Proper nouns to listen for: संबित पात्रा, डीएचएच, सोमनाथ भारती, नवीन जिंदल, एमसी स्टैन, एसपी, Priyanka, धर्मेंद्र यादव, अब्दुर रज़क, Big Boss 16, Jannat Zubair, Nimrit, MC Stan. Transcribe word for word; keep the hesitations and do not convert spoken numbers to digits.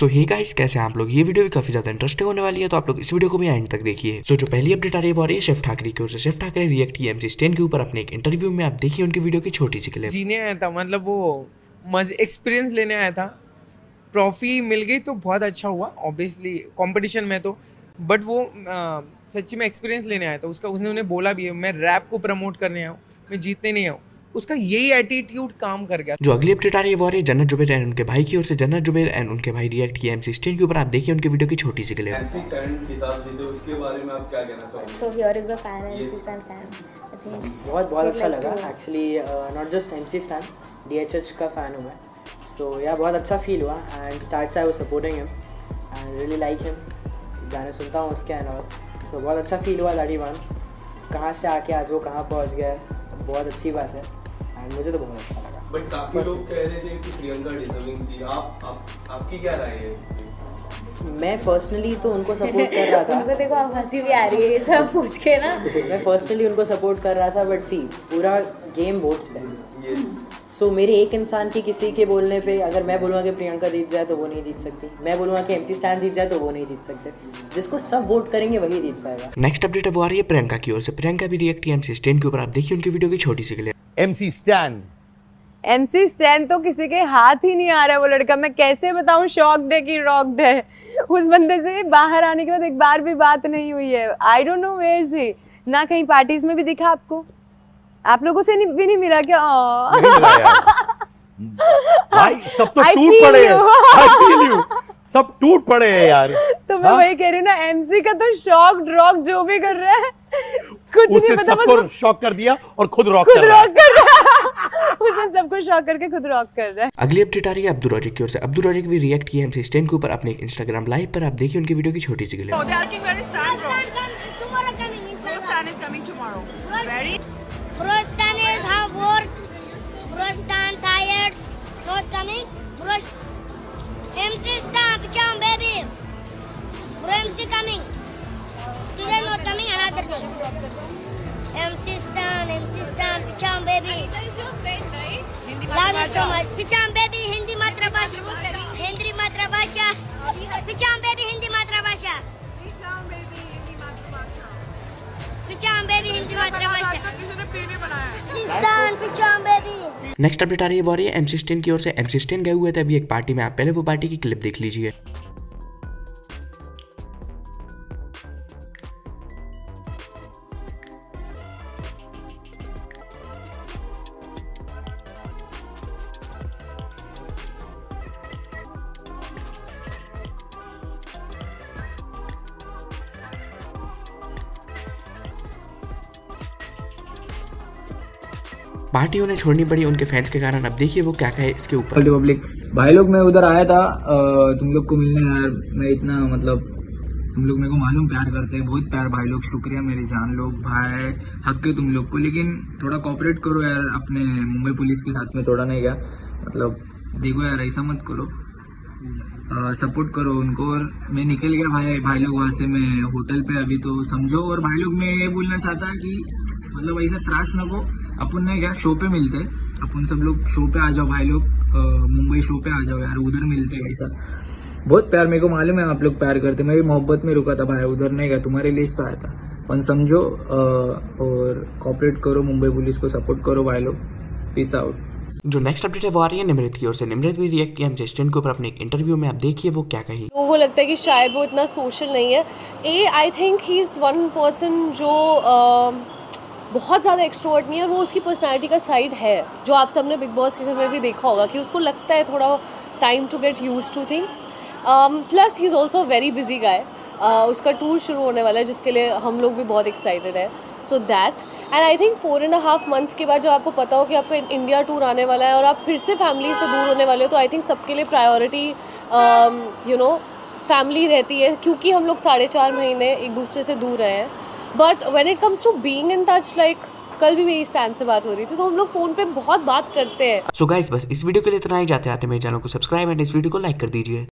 सो hey guys, कैसे आप लोग, ये वीडियो भी काफी ज्यादा इंटरेस्टिंग होने वाली है, तो आप लोग इस वीडियो को भी एंड तक देखिए। सो so, जो पहली अपडेट आ रही है वो आ रही है शिव ठाकरे की ओर से। शिव ठाकरे रिएक्ट किया एमसी स्टैन के ऊपर अपने एक इंटरव्यू में। आप देखिए उनकी वीडियो की छोटी सी क्लिप। जीने आया था, मतलब वो मज़े एक्सपीरियंस लेने आया था। ट्रॉफी मिल गई तो बहुत अच्छा हुआ, ऑब्वियसली कॉम्पिटिशन में तो, बट वो आ, सच्ची में एक्सपीरियंस लेने आया था उसका। उसने उन्हें बोला भी है, मैं रैप को प्रमोट करने आया हूँ, मैं जीतने नहीं आया हूँ। उसका यही एटीट्यूड काम कर गया। जो अगली अपडेट आ रही है वो आ रही है जन्नत जुबैर एंड उनके भाई की ओर से। जन्नत जुबैर एंड उनके भाई रिएक्ट किया एमसी स्टैन के ऊपर। आप देखिए उनकी वीडियो की छोटी सी क्लिप। एमसी स्टैन किताब जीते, उसके बारे में आप क्या कहना चाहोगे? So here is the fan एमसी स्टैन fan. I think बहुत बहुत अच्छा लगा actually, not just एमसी स्टैन, डीएचएच का फैन हूं मैं। सो या बहुत अच्छा फील हुआ and starts I was supporting him and really like him. गाने सुनता हूं उसके एंड ऑल, सो बहुत अच्छा फील हुआ। लाड़ी वन कहां से आके आज वो कहां पहुंच गया, बहुत अच्छी बात है। मुझे तो बहुत अच्छा लगा, बट काफी लोग कह रहे थे कि प्रियंका डिजर्विंग थी। आप, आप आपकी क्या राय है? मैं पर्सनली तो उनको सपोर्ट कर रहा था। उनको देखो आप हंसी भी आ रही है ये सब पूछ के ना। मैं पर्सनली उनको सपोर्ट कर रहा था, बट सी पूरा गेम वोट्स पे। सो मेरे एक इंसान की किसी के बोलने पे, अगर मैं बोलूँगा कि प्रियंका जीत जाए तो वो नहीं जीत सकती, मैं बोलूँगा कि एमसी स्टैन जीत जाए तो वो नहीं जीत सकते। जिसको सब वोट करेंगे वही जीत पाएगा। नेक्स्ट अपडेट अब आ रही है प्रियंका की ओर से। प्रियंका भी रिएक्ट की एमसी स्टैन के ऊपर। आप देखिए उनकी वीडियो की छोटी सी clip. एमसी स्टैन एमसी स्टैन तो किसी के हाथ ही नहीं आ रहा है वो लड़का। मैं कैसे बताऊं शॉक्ड है कि रॉक्ड है। उस बंदे से बाहर आने के बाद एक बार भी बात नहीं हुई है। I don't know where is he, ना कहीं पार्टीज में भी दिखा आपको, आप लोगों से भी नहीं मिला क्या? भाई सब तो टूट पड़े हैं, सब टूट पड़े हैं यार। तो मैं वही कह रही हूँ ना, एमसी का तो शॉक रॉक जो भी कर रहा है कुछ नहीं पता, सबको शॉक कर दिया और खुद रॉक कर रहा है। उसने सबको शॉक करके खुद रॉक कर रहा है। अगली अपडेट आ रही है अब्दुर रज़क की ओर से। अब्दुर रज़क भी रिएक्ट किया एमसी स्टैन के ऊपर अपने इंस्टाग्राम लाइव पर। आप देखिए उनकी वीडियो की छोटी सी clip. M C Stan, M C Stan, picham baby. That is your friend, right? Hindi matra basha. Love you so much, picham baby, Hindi matra basha. Hindi matra basha. Picham baby, Hindi matra basha. Picham baby, Hindi matra basha. Picham baby, Hindi matra basha. किसी ने P नहीं बनाया। Stan, picham baby. Next update आ रही है वो आ रही है एमसी स्टैन की ओर से। एमसी स्टैन गए हुए थे अभी एक पार्टी में। आप पहले वो पार्टी की क्लिप देख लीजिए। पार्टी उन्हें छोड़नी पड़ी उनके फैंस के कारण। अब देखिए वो क्या कहे इसके ऊपर। पब्लिक भाई लोग, मैं उधर आया था तुम लोग को मिलने यार। मैं इतना मतलब तुम लोग मेरे को मालूम प्यार करते हैं, बहुत प्यार भाई लोग, शुक्रिया मेरे जान लोग, भाई हक के तुम लोग को, लेकिन थोड़ा कॉपरेट करो यार अपने मुंबई पुलिस के साथ में थोड़ा, नहीं क्या मतलब देखो यार, ऐसा मत करो, सपोर्ट करो उनको। और मैं निकल गया भाई भाई लोग वहाँ से, मैं होटल पे अभी तो समझो। और भाई लोग मैं ये बोलना चाहता कि मतलब ऐसा त्रास न हो, अपन ने क्या शो पे मिलते हैं, अपन सब लोग शो पे आ जाओ भाई लोग, मुंबई शो पे आ जाओ यार, उधर मिलते हैं। ऐसा बहुत प्यार, मेरे को मालूम है आप लोग प्यार करते, मैं भी मोहब्बत में रुका था भाई, उधर नहीं गया, तुम्हारे लिए तो आया था, अपन समझो आ, और कॉपरेट करो, मुंबई पुलिस को सपोर्ट करो भाई लोग। Peace out. जो नेक्स्ट अपडेट है वो आ रही है निमृत की ओर से। निमृत भी रिएक्ट किया एमसी स्टैन के ऊपर अपने एक इंटरव्यू में। आप देखिए वो क्या कही। लोगों को लगता है कि शायद वो इतना सोशल नहीं है। Uh I think he is one person जो uh, बहुत ज़्यादा एक्सट्रोवर्ट नहीं है, और वो उसकी पर्सनालिटी का साइड है, जो आप सबने बिग बॉस के घर में भी देखा होगा कि उसको लगता है थोड़ा time to get used to things. Plus he is also very busy guy. उसका टूर शुरू होने वाला है, जिसके लिए हम लोग भी बहुत एक्साइटेड है। So that and I think four and half months के बाद जब आपको पता हो कि आपका इंडिया टूर आने वाला है और आप फिर से फैमिली से दूर होने वाले हो, तो आई थिंक सबके लिए प्रायोरिटी यू नो फैमिली रहती है, क्योंकि हम लोग साढ़े चार महीने एक दूसरे से दूर रहे हैं। But when it comes to being in touch, like कल भी मेरी स्टैन से बात हो रही थी, तो हम लोग फ़ोन पे बहुत बात करते हैं। सो गाइस, बस इस वीडियो के लिए इतना ही। जाते आते मेरे चैनल को सब्सक्राइब एंड इस वीडियो को लाइक कर दीजिए।